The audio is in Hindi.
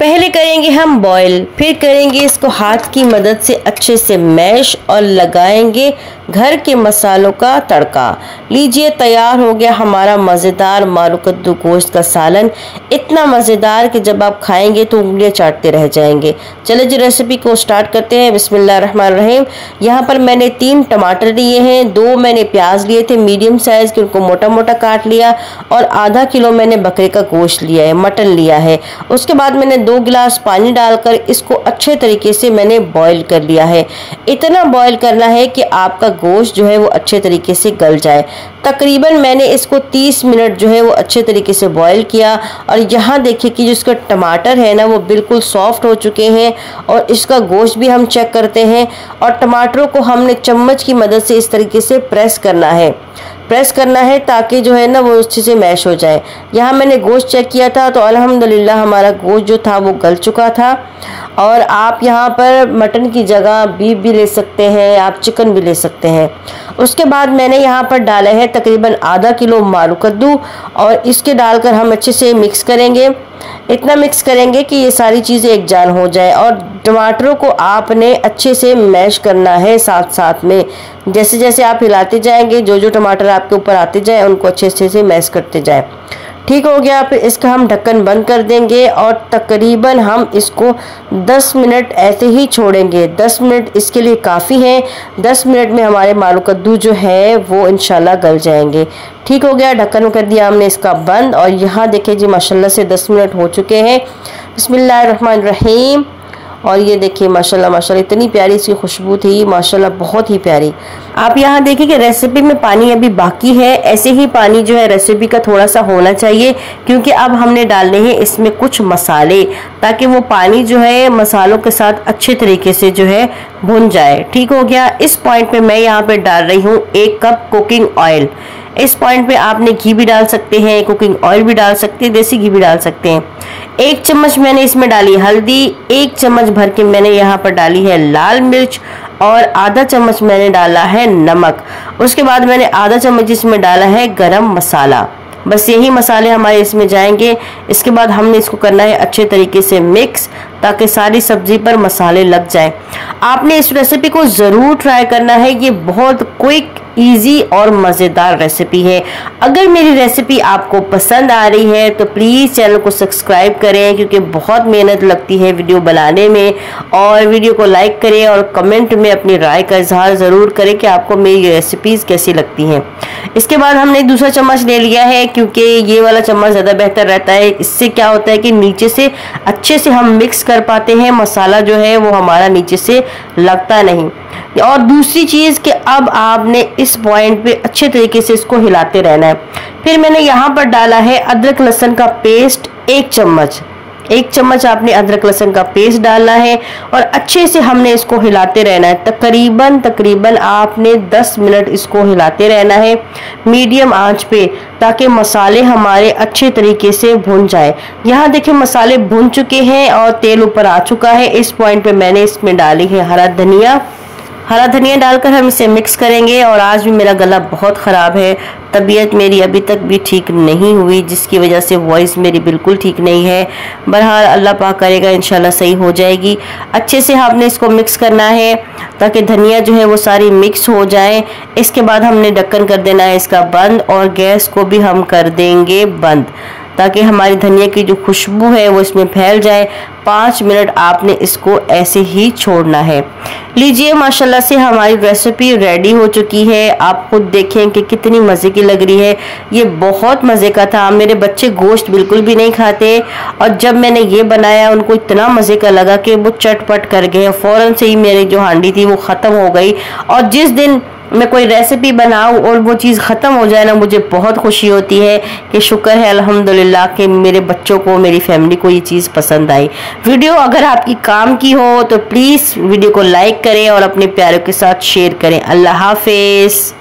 पहले करेंगे हम बॉईल, फिर करेंगे इसको हाथ की मदद से अच्छे से मैश और लगाएंगे घर के मसालों का तड़का। लीजिए तैयार हो गया हमारा मज़ेदार मारू कद्दू गोश्त का सालन, इतना मज़ेदार कि जब आप खाएंगे तो उंगलियां चाटते रह जाएंगे। चलिए जी रेसिपी को स्टार्ट करते हैं। बिस्मिल्लाह रहमान रहीम। यहाँ पर मैंने 3 टमाटर लिए हैं, 2 मैंने प्याज लिए थे मीडियम साइज़ के, उनको मोटा मोटा काट लिया, और आधा किलो मैंने बकरे का गोश्त लिया है, मटन लिया है। उसके बाद मैंने 2 गिलास पानी डालकर इसको अच्छे तरीके से मैंने बॉईल कर लिया है। इतना बॉईल करना है कि आपका गोश्त जो है वो अच्छे तरीके से गल जाए। तकरीबन मैंने इसको 30 मिनट जो है वो अच्छे तरीके से बॉईल किया, और यहाँ देखिए कि जो इसका टमाटर है ना वो बिल्कुल सॉफ्ट हो चुके हैं, और इसका गोश्त भी हम चेक करते हैं। और टमाटरों को हमने चम्मच की मदद से इस तरीके से प्रेस करना है ताकि जो है ना वो अच्छे से मैश हो जाए। यहाँ मैंने गोश्त चेक किया था तो अल्हम्दुलिल्लाह हमारा गोश्त जो था वो गल चुका था। और आप यहाँ पर मटन की जगह बीफ भी ले सकते हैं, आप चिकन भी ले सकते हैं। उसके बाद मैंने यहाँ पर डाला है तकरीबन आधा किलो मारू कद्दू, और इसके डालकर हम अच्छे से मिक्स करेंगे। इतना मिक्स करेंगे कि ये सारी चीज़ें एक जान हो जाए, और टमाटरों को आपने अच्छे से मैश करना है साथ साथ में। जैसे जैसे आप हिलाते जाएंगे, जो जो टमाटर आपके ऊपर आते जाएं उनको अच्छे से मैश करते जाएं। ठीक हो गया, फिर इसका हम ढक्कन बंद कर देंगे, और तकरीबन हम इसको 10 मिनट ऐसे ही छोड़ेंगे। 10 मिनट इसके लिए काफ़ी हैं। 10 मिनट में हमारे मारू कद्दू जो है वो इंशाल्लाह गल जाएंगे। ठीक हो गया, ढक्कन कर दिया हमने इसका बंद, और यहाँ देखिए जी माशाल्लाह से 10 मिनट हो चुके हैं। बिस्मिल्लाह रहमान रहीम। और ये देखिए माशाल्लाह माशाल्लाह इतनी प्यारी इसकी खुशबू थी, माशाल्लाह बहुत ही प्यारी। आप यहाँ देखिए कि रेसिपी में पानी अभी बाकी है, ऐसे ही पानी जो है रेसिपी का थोड़ा सा होना चाहिए, क्योंकि अब हमने डालने हैं इसमें कुछ मसाले, ताकि वो पानी जो है मसालों के साथ अच्छे तरीके से जो है भुन जाए। ठीक हो गया, इस पॉइंट पे मैं यहाँ पे डाल रही हूँ 1 कप कुकिंग ऑयल। इस पॉइंट पे आपने घी भी डाल सकते हैं, कुकिंग ऑयल भी डाल सकते हैं, देसी घी भी डाल सकते हैं। 1 चम्मच मैंने इसमें डाली हल्दी, 1 चम्मच भर के मैंने यहाँ पर डाली है लाल मिर्च, और आधा चम्मच मैंने डाला है नमक। उसके बाद मैंने आधा चम्मच इसमें डाला है गरम मसाला। बस यही मसाले हमारे इसमें जाएंगे। इसके बाद हमने इसको करना है अच्छे तरीके से मिक्स, ताकि सारी सब्ज़ी पर मसाले लग जाएं। आपने इस रेसिपी को ज़रूर ट्राई करना है, ये बहुत क्विक ईजी और मज़ेदार रेसिपी है। अगर मेरी रेसिपी आपको पसंद आ रही है तो प्लीज़ चैनल को सब्सक्राइब करें, क्योंकि बहुत मेहनत लगती है वीडियो बनाने में। और वीडियो को लाइक करें, और कमेंट में अपनी राय का इजहार ज़रूर करें कि आपको मेरी रेसिपीज़ कैसी लगती हैं। इसके बाद हमने दूसरा चम्मच ले लिया है, क्योंकि ये वाला चम्मच ज़्यादा बेहतर रहता है। इससे क्या होता है कि नीचे से अच्छे से हम मिक्स कर पाते हैं, मसाला जो है वो हमारा नीचे से लगता नहीं। और दूसरी चीज़ कि अब आपने इस पॉइंट पे अच्छे तरीके से इसको हिलाते रहना है। फिर मैंने यहाँ पर डाला है अदरक लहसुन का पेस्ट 1 चम्मच। 1 चम्मच आपने अदरक लहसुन का पेस्ट डालना है, और अच्छे से हमने इसको हिलाते रहना है। तकरीबन आपने 10 मिनट इसको हिलाते रहना है मीडियम आंच पे, ताकि मसाले हमारे अच्छे तरीके से भुन जाए। यहाँ देखिए मसाले भुन चुके हैं और तेल ऊपर आ चुका है। इस पॉइंट पे मैंने इसमें डाली है हरा धनिया डालकर हम इसे मिक्स करेंगे। और आज भी मेरा गला बहुत ख़राब है, तबीयत मेरी अभी तक भी ठीक नहीं हुई, जिसकी वजह से वॉइस मेरी बिल्कुल ठीक नहीं है। बहरहाल अल्लाह पाक करेगा इंशाल्लाह सही हो जाएगी। अच्छे से हमने इसको मिक्स करना है ताकि धनिया जो है वो सारी मिक्स हो जाए। इसके बाद हमने ढक्कन कर देना है इसका बंद, और गैस को भी हम कर देंगे बंद, ताकि हमारी धनिया की जो खुशबू है वो इसमें फैल जाए। 5 मिनट आपने इसको ऐसे ही छोड़ना है। लीजिए माशाल्लाह से हमारी रेसिपी रेडी हो चुकी है। आप खुद देखें कि कितनी मज़े की लग रही है। ये बहुत मज़े का था। मेरे बच्चे गोश्त बिल्कुल भी नहीं खाते, और जब मैंने ये बनाया उनको इतना मज़े का लगा कि वो चटपट कर गए। फ़ौरन से ही मेरी जो हांडी थी वो ख़त्म हो गई। और जिस दिन मैं कोई रेसिपी बनाऊँ और वो चीज़ ख़त्म हो जाए ना, मुझे बहुत खुशी होती है कि शुक्र है अल्हम्दुलिल्लाह कि मेरे बच्चों को, मेरी फैमिली को ये चीज़ पसंद आई। वीडियो अगर आपकी काम की हो तो प्लीज़ वीडियो को लाइक करें और अपने प्यारों के साथ शेयर करें। अल्लाह हाफ़िज़।